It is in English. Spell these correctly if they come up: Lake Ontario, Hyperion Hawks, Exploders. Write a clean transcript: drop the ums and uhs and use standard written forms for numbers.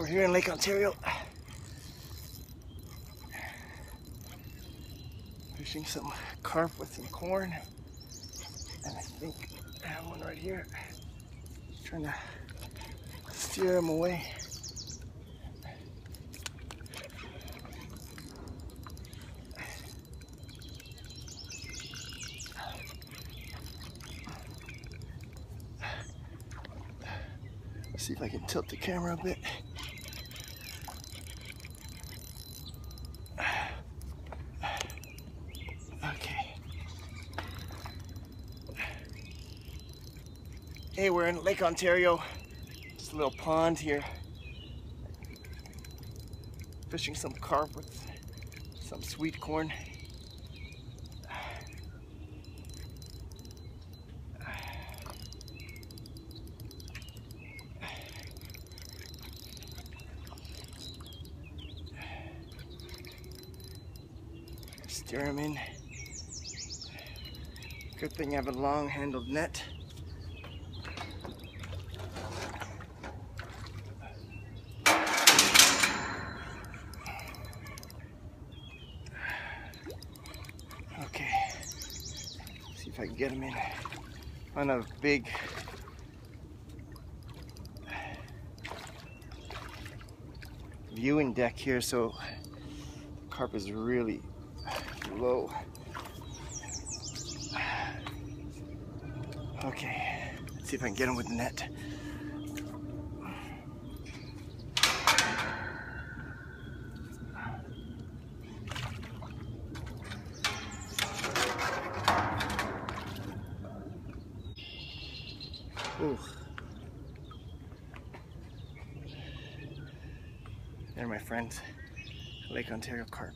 We're here in Lake Ontario, fishing some carp with some corn, and I think I have one right here. Just trying to steer him away. Let's see if I can tilt the camera a bit. Hey, we're in Lake Ontario, just a little pond here, fishing some carp with some sweet corn. Steer them in. Good thing I have a long-handled net. See if I can get them in on a big viewing deck here, so the carp is really low. Okay, let's see if I can get them with the net. Ooh. There, my friends, Lake Ontario carp.